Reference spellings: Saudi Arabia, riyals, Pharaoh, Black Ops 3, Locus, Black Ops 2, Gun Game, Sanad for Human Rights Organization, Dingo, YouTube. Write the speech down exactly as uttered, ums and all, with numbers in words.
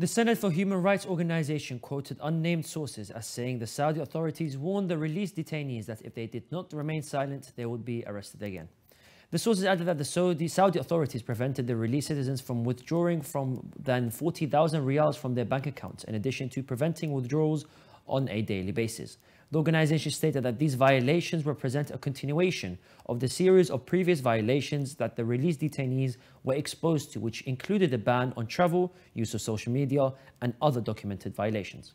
The Sanad for Human Rights Organization quoted unnamed sources as saying the Saudi authorities warned the released detainees that if they did not remain silent, they would be arrested again. The sources added that the Saudi, Saudi authorities prevented the released citizens from withdrawing from than forty thousand riyals from their bank accounts, in addition to preventing withdrawals on a daily basis. The organization stated that these violations represent a continuation of the series of previous violations that the released detainees were exposed to, which included a ban on travel, use of social media, and other documented violations.